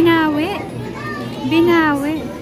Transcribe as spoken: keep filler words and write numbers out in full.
Binawi. Binawi.